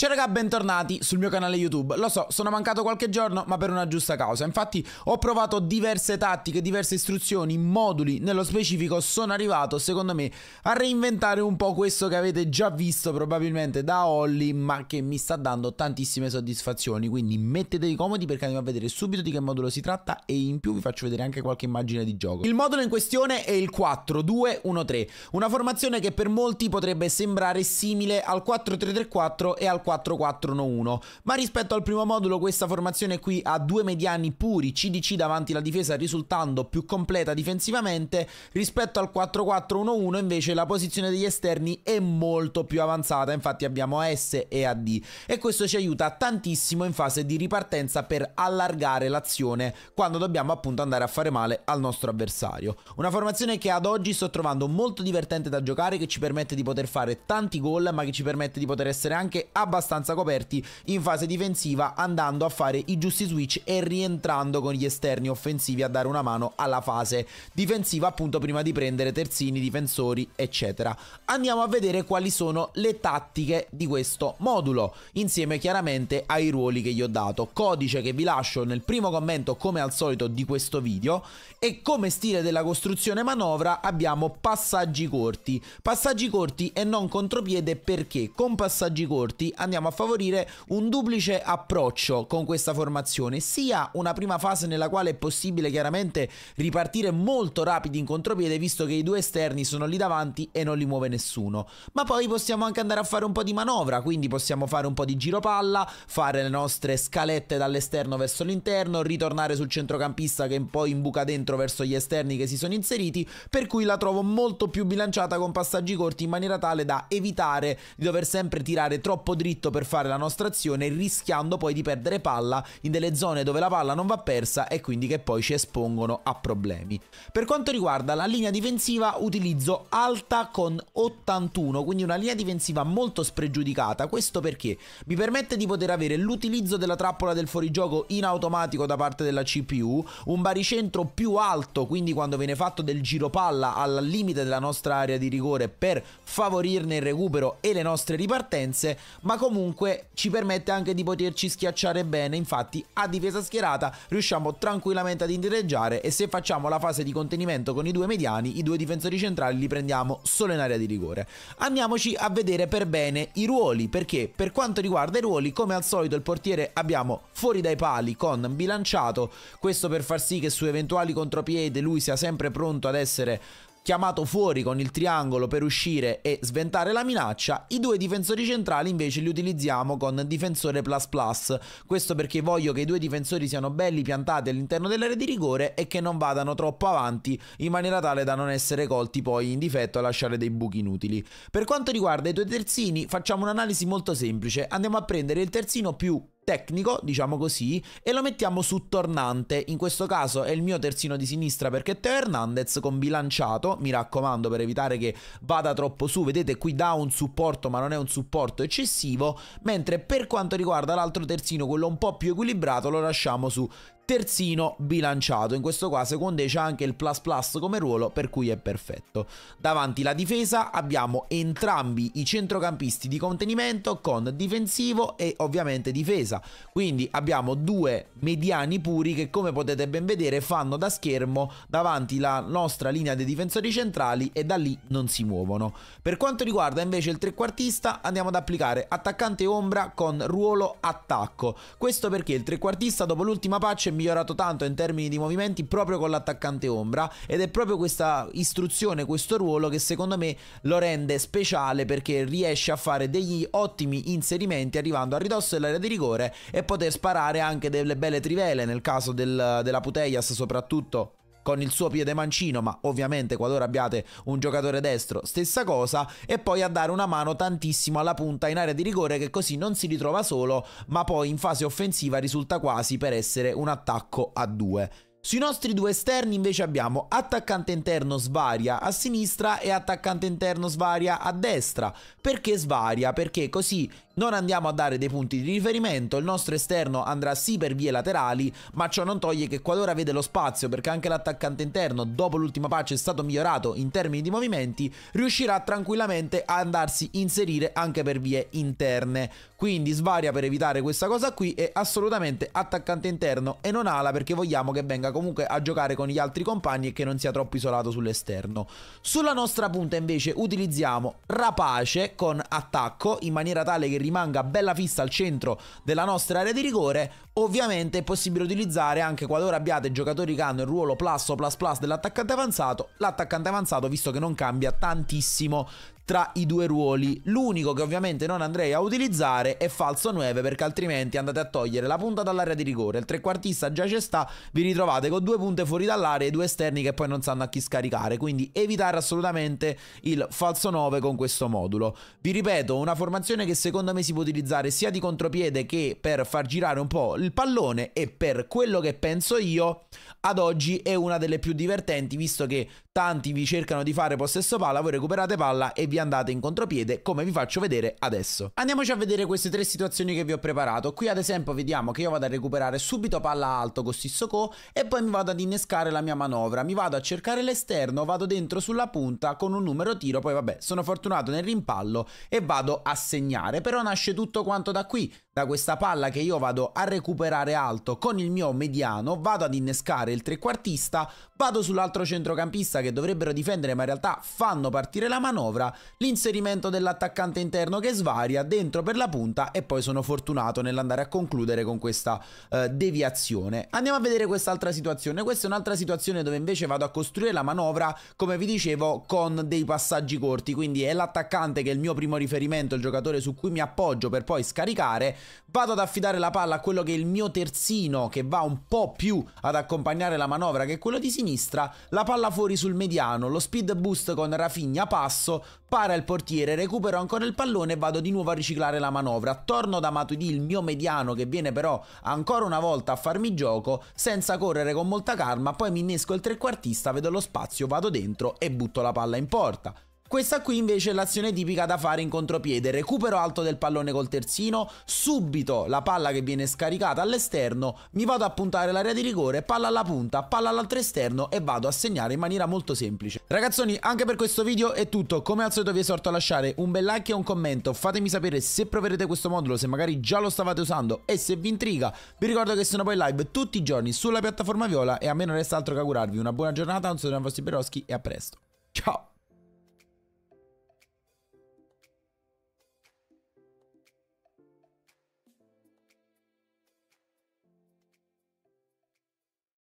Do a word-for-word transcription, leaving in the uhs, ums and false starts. Ciao ragazzi, bentornati sul mio canale YouTube. Lo so, sono mancato qualche giorno, ma per una giusta causa. Infatti ho provato diverse tattiche, diverse istruzioni, moduli nello specifico. Sono arrivato, secondo me, a reinventare un po' questo che avete già visto probabilmente da Holly, ma che mi sta dando tantissime soddisfazioni. Quindi mettetevi comodi perché andiamo a vedere subito di che modulo si tratta e in più vi faccio vedere anche qualche immagine di gioco. Il modulo in questione è il quattro due uno tre, una formazione che per molti potrebbe sembrare simile al quattro tre tre quattro e al quattro quattro uno uno, ma rispetto al primo modulo questa formazione qui ha due mediani puri C D C davanti alla difesa, risultando più completa difensivamente. Rispetto al quattro quattro uno uno invece la posizione degli esterni è molto più avanzata, infatti abbiamo A S e A D, e questo ci aiuta tantissimo in fase di ripartenza per allargare l'azione quando dobbiamo appunto andare a fare male al nostro avversario. Una formazione che ad oggi sto trovando molto divertente da giocare, che ci permette di poter fare tanti gol, ma che ci permette di poter essere anche abbastanza abbastanza coperti in fase difensiva, andando a fare i giusti switch e rientrando con gli esterni offensivi a dare una mano alla fase difensiva, appunto prima di prendere terzini, difensori eccetera. Andiamo a vedere quali sono le tattiche di questo modulo insieme chiaramente ai ruoli che gli ho dato. Codice che vi lascio nel primo commento come al solito di questo video. E come stile della costruzione manovra abbiamo passaggi corti passaggi corti e non contropiede, perché con passaggi corti andiamo a favorire un duplice approccio con questa formazione, sia una prima fase nella quale è possibile chiaramente ripartire molto rapidi in contropiede, visto che i due esterni sono lì davanti e non li muove nessuno, ma poi possiamo anche andare a fare un po' di manovra, quindi possiamo fare un po' di giro palla, fare le nostre scalette dall'esterno verso l'interno, ritornare sul centrocampista che poi imbuca dentro verso gli esterni che si sono inseriti, per cui la trovo molto più bilanciata con passaggi corti, in maniera tale da evitare di dover sempre tirare troppo dritto per fare la nostra azione, rischiando poi di perdere palla in delle zone dove la palla non va persa e quindi che poi ci espongono a problemi. Per quanto riguarda la linea difensiva utilizzo alta con ottantuno, quindi una linea difensiva molto spregiudicata. Questo perché mi permette di poter avere l'utilizzo della trappola del fuorigioco in automatico da parte della C P U, un baricentro più alto, quindi quando viene fatto del giro palla al limite della nostra area di rigore per favorirne il recupero e le nostre ripartenze, ma comunque ci permette anche di poterci schiacciare bene. Infatti a difesa schierata riusciamo tranquillamente ad indireggiare, e se facciamo la fase di contenimento con i due mediani, i due difensori centrali li prendiamo solo in area di rigore. Andiamoci a vedere per bene i ruoli, perché per quanto riguarda i ruoli, come al solito il portiere abbiamo fuori dai pali con bilanciato, questo per far sì che su eventuali contropiede lui sia sempre pronto ad essere chiamato fuori con il triangolo per uscire e sventare la minaccia. I due difensori centrali invece li utilizziamo con difensore plus plus, questo perché voglio che i due difensori siano belli piantati all'interno dell'area di rigore e che non vadano troppo avanti, in maniera tale da non essere colti poi in difetto e lasciare dei buchi inutili. Per quanto riguarda i due terzini facciamo un'analisi molto semplice, andiamo a prendere il terzino più tecnico, diciamo così, e lo mettiamo su tornante. In questo caso è il mio terzino di sinistra, perché Teo Hernandez, con bilanciato, mi raccomando, per evitare che vada troppo su. Vedete, qui dà un supporto ma non è un supporto eccessivo, mentre per quanto riguarda l'altro terzino, quello un po' più equilibrato, lo lasciamo su terzino bilanciato. In questo caso con Condé c'è anche il plus plus come ruolo, per cui è perfetto. Davanti la difesa abbiamo entrambi i centrocampisti di contenimento con difensivo e ovviamente difesa, quindi abbiamo due mediani puri che, come potete ben vedere, fanno da schermo davanti la nostra linea dei difensori centrali e da lì non si muovono. Per quanto riguarda invece il trequartista andiamo ad applicare attaccante ombra con ruolo attacco, questo perché il trequartista dopo l'ultima patch è migliorato tanto in termini di movimenti proprio con l'attaccante ombra, ed è proprio questa istruzione, questo ruolo, che secondo me lo rende speciale, perché riesce a fare degli ottimi inserimenti arrivando a ridosso dell'area di rigore e poter sparare anche delle belle trivele, nel caso del, della Putellas soprattutto con il suo piede mancino, ma ovviamente qualora abbiate un giocatore destro stessa cosa, e poi a dare una mano tantissimo alla punta in area di rigore, che così non si ritrova solo, ma poi in fase offensiva risulta quasi per essere un attacco a due. Sui nostri due esterni invece abbiamo attaccante interno Svaria a sinistra e attaccante interno Svaria a destra. Perché Svaria? Perché così non andiamo a dare dei punti di riferimento, il nostro esterno andrà sì per vie laterali, ma ciò non toglie che qualora vede lo spazio, perché anche l'attaccante interno dopo l'ultima patch è stato migliorato in termini di movimenti, riuscirà tranquillamente a andarsi inserire anche per vie interne. Quindi Svaria, per evitare questa cosa qui, è assolutamente attaccante interno e non ala, perché vogliamo che venga comunque a giocare con gli altri compagni e che non sia troppo isolato sull'esterno. Sulla nostra punta invece utilizziamo Rapace con attacco, in maniera tale che rimanga bella fissa al centro della nostra area di rigore. Ovviamente è possibile utilizzare anche, qualora abbiate giocatori che hanno il ruolo plus o plus plus dell'attaccante avanzato, l'attaccante avanzato, visto che non cambia tantissimo tra i due ruoli. L'unico che ovviamente non andrei a utilizzare è falso nove, perché altrimenti andate a togliere la punta dall'area di rigore, il trequartista già ci sta, vi ritrovate con due punte fuori dall'area e due esterni che poi non sanno a chi scaricare. Quindi evitare assolutamente il falso nove con questo modulo. Vi ripeto, una formazione che secondo me si può utilizzare sia di contropiede che per far girare un po' il pallone, e per quello che penso io ad oggi è una delle più divertenti, visto che tanti vi cercano di fare possesso palla, voi recuperate palla e vi andate in contropiede, come vi faccio vedere adesso. Andiamoci a vedere queste tre situazioni che vi ho preparato. Qui ad esempio vediamo che io vado a recuperare subito palla alto con Sissoko e poi mi vado ad innescare la mia manovra, mi vado a cercare l'esterno, vado dentro sulla punta con un numero tiro, poi vabbè sono fortunato nel rimpallo e vado a segnare. Però nasce tutto quanto da qui, da questa palla che io vado a recuperare alto con il mio mediano, vado ad innescare il trequartista, vado sull'altro centrocampista che dovrebbero difendere ma in realtà fanno partire la manovra, l'inserimento dell'attaccante interno che Svaria dentro per la punta e poi sono fortunato nell'andare a concludere con questa eh, deviazione. Andiamo a vedere quest'altra situazione. Questa è un'altra situazione dove invece vado a costruire la manovra, come vi dicevo, con dei passaggi corti, quindi è l'attaccante che è il mio primo riferimento, il giocatore su cui mi appoggio per poi scaricare, vado ad affidare la palla a quello che è il mio terzino che va un po' più ad accompagnare la manovra, che è quello di sinistra, la palla fuori sul mediano, lo speed boost con Rafinha, passo, para il portiere, recupero ancora il pallone e vado di nuovo a riciclare la manovra, torno da Matuidi il mio mediano che viene però ancora una volta a farmi gioco senza correre, con molta calma, poi mi innesco il trequartista, vedo lo spazio, vado dentro e butto la palla in porta. Questa qui invece è l'azione tipica da fare in contropiede, recupero alto del pallone col terzino, subito la palla che viene scaricata all'esterno, mi vado a puntare l'area di rigore, palla alla punta, palla all'altro esterno e vado a segnare in maniera molto semplice. Ragazzoni, anche per questo video è tutto, come al solito vi esorto a lasciare un bel like e un commento, fatemi sapere se proverete questo modulo, se magari già lo stavate usando e se vi intriga. Vi ricordo che sono poi live tutti i giorni sulla piattaforma Viola e a me non resta altro che augurarvi una buona giornata, un saluto dai vostri Riberoschi e a presto, ciao!